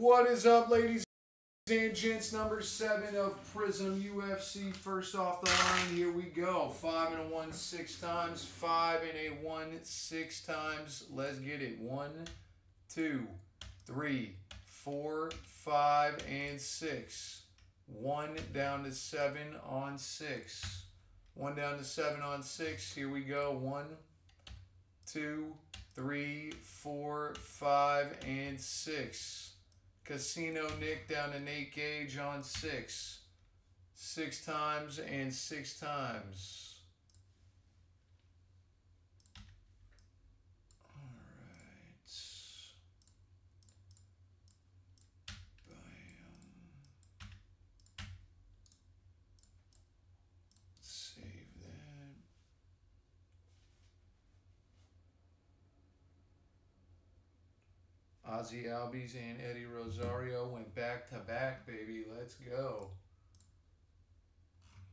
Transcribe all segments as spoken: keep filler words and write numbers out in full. What is up, ladies and gents? Number seven of Prizm U F C. First off the line, here we go. Five and a one six times. Five and a one six times. Let's get it. One, two, three, four, five, and six. One down to seven on six. One down to seven on six. Here we go. One, two, three, four, five, and six. Casino Nick down to Nate Gage on six. Six times and six times. All right. Bam. Save that. Ozzie Albies and Eddie Rosario went back-to-back, baby. Let's go.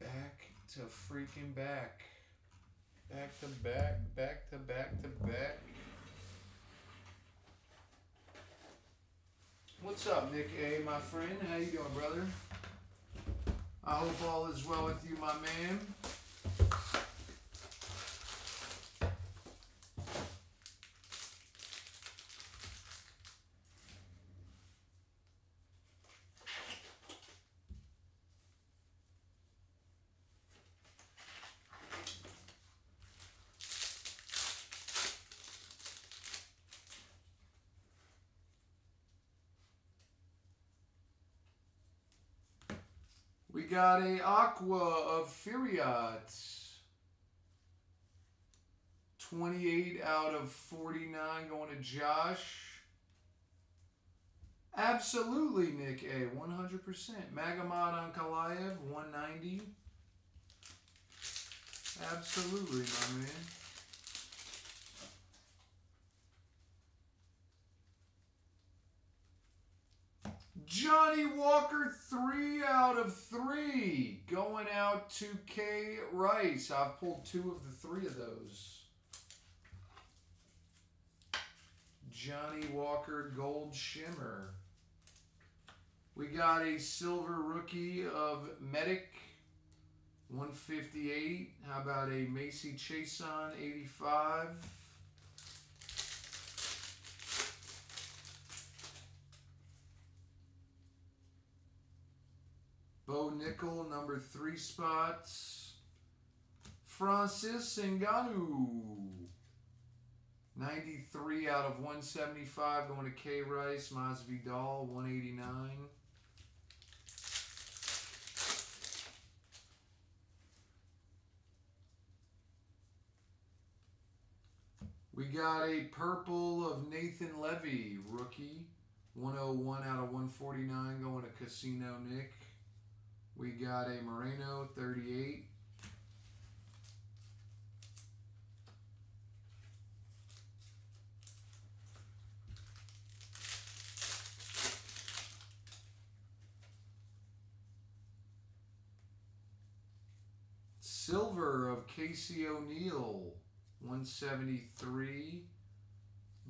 Back to freaking back. Back-to-back, back-to-back-to-back. What's up, Nick A., my friend? How you doing, brother? I hope all is well with you, my man. We got a Aqua of Furiat. twenty-eight out of forty-nine going to Josh. Absolutely, Nick A. one hundred percent. Magomed Ankalaev, one ninety. Absolutely, my man. Johnny Walker, three out of three. Going out to K. Rice. I've pulled two of the three of those. Johnny Walker, Gold Shimmer. We got a silver rookie of Medic, one fifty-eight. How about a Macy Chason, eighty-five. Bo Nickel, number three spots. Francis Ngannou, ninety-three out of one seventy-five, going to K. Rice. Masvidal, one eighty-nine. We got a purple of Nathan Levy, rookie, one oh one out of one forty-nine, going to Casino Nick. We got a Moreno, thirty-eight. Silver of Casey O'Neill, one seventy-three.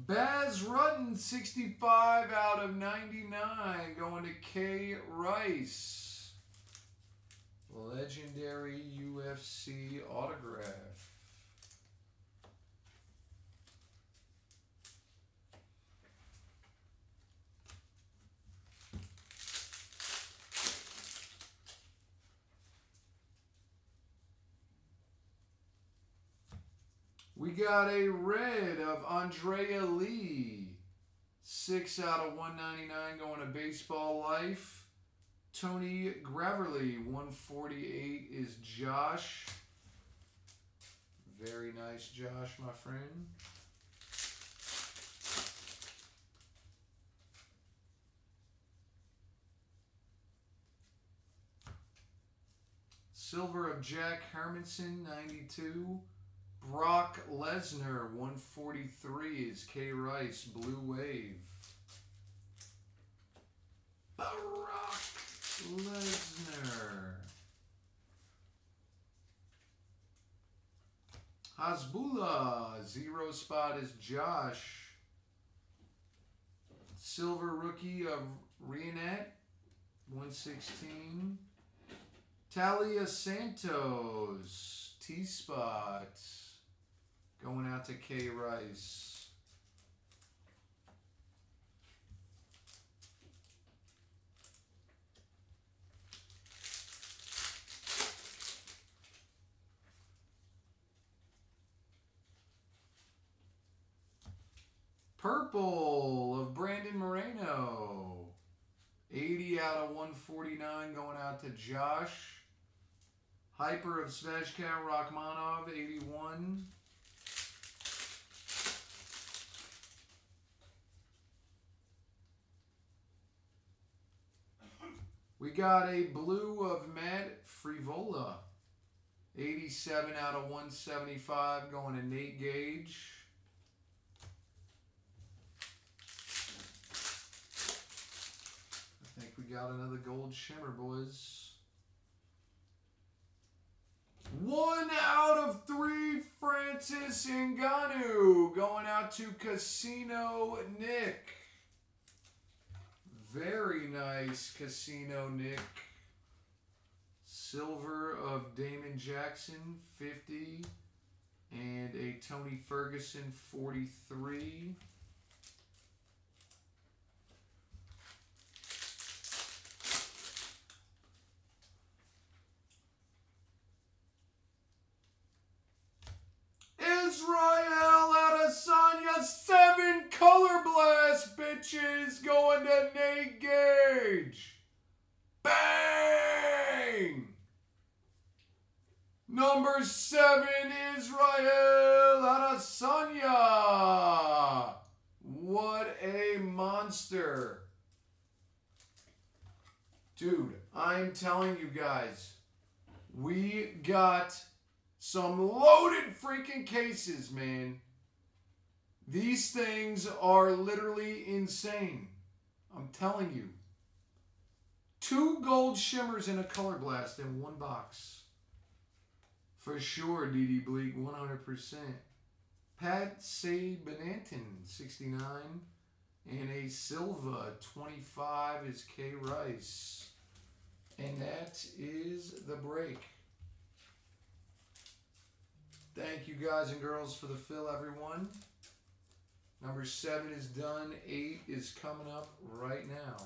Baz Rutten, sixty-five out of ninety-nine, going to K. Rice. Legendary U F C autograph. We got a red of Andrea Lee. Six out of one ninety-nine going to Baseball Life. Tony Graverly, one forty-eight is Josh. Very nice, Josh, my friend. Silver of Jack Hermanson, ninety-two. Brock Lesnar, one forty-three is K. Rice, Blue Wave. Brock Lesnar. Hasbulla, zero spot is Josh. Silver rookie of Rhiannet, one sixteen. Talia Santos, T-Spot, going out to K. Rice. Purple of Brandon Moreno, eighty out of one forty-nine going out to Josh. Hyper of Sveshkov, Rachmanov, eighty-one. We got a blue of Matt Frivola, eighty-seven out of one seventy-five going to Nate Gage. I think we got another gold shimmer, boys. One out of three, Francis Ngannou, going out to Casino Nick. Very nice, Casino Nick. Silver of Damon Jackson, fifty. And a Tony Ferguson, forty-three. Israel Adesanya, seven color blast bitches going to Nate Gage. Bang! Number seven, Israel Adesanya. What a monster. Dude, I'm telling you guys, we got some loaded freaking cases, man. These things are literally insane. I'm telling you. Two gold shimmers and a color blast in one box. For sure, D D Bleak, one hundred percent. Pat C. Benantin, sixty-nine. And a Silva, twenty-five is K. Rice. And that is the break. Thank you guys and girls for the fill, everyone. Number seven is done. Eight is coming up right now.